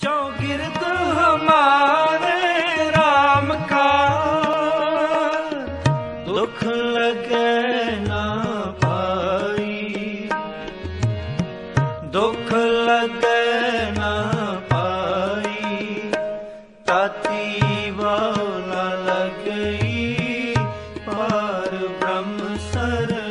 चौगिर्द हमारे राम का दुख लगे ना पाई, दुख लगे ना पाई। ताती वाला लगई पारब्रह्म सरनाई।